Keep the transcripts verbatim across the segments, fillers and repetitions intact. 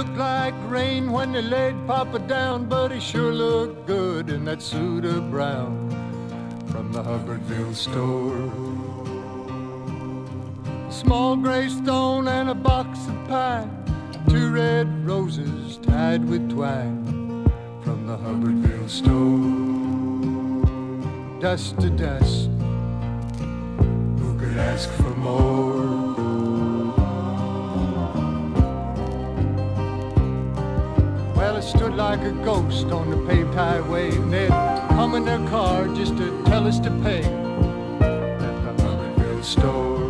looked like rain when they laid Papa down, but he sure looked good in that suit of brown from the Hubbardville store. Small gray stone and a box of pine, two red roses tied with twine from the Hubbardville store. Dust to dust, who could ask for more? Well, it stood like a ghost on the paved highway, and they'd come in their car just to tell us to pay at the Hubbardville store.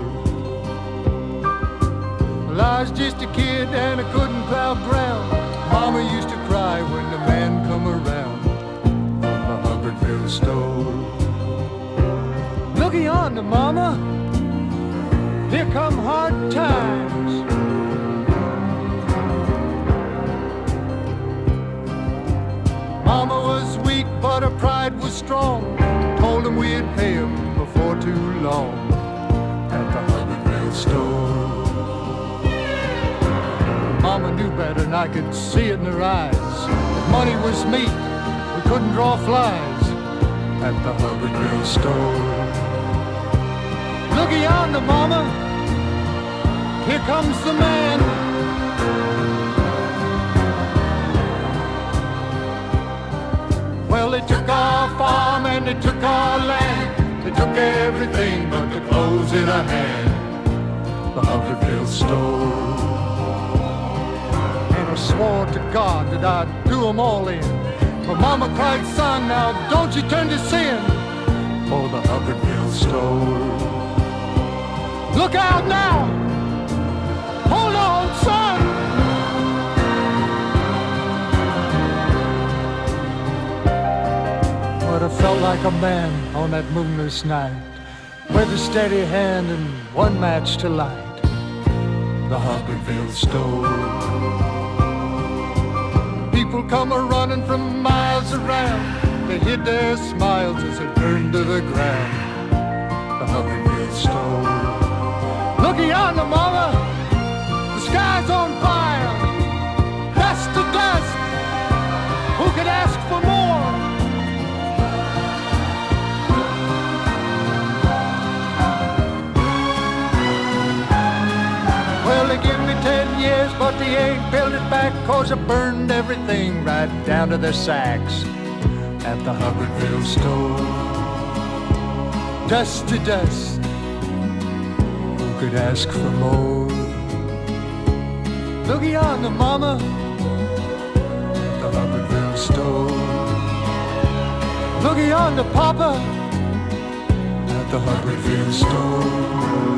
Well, I was just a kid and I couldn't plow ground. Mama used to cry when the man come around at the Hubbardville store. Looky yonder, Mama, here come hard times. Mama was weak, but her pride was strong. Told him we'd pay him before too long at the Hubbardville store. Mama knew better, and I could see it in her eyes. If money was meat, we couldn't draw flies at the Hubbardville store. Looky yonder, Mama, here comes the man. Well, they took our farm and they took our land. They took everything but the clothes in our hand, the Hubbardville store. And I swore to God that I'd do them all in. But Mama cried, son, now don't you turn to sin. Oh, the Hubbardville store. Look out now! Hold on, son! But I felt like a man on that moonless night, with a steady hand and one match to light, the Hubbardville store. People come a-running from miles around. They hid their smiles as they turned to the ground, the Hubbardville store. Looky yonder, Mama, the sky's on fire. Dust to dust, who could ask for more? Years, but they ain't built it back, cause I burned everything right down to their sacks at the Hubbardville store. Dust to dust, who could ask for more? Looky yonder, Mama, at the Hubbardville store. Looky yonder, Papa, at the Hubbardville store.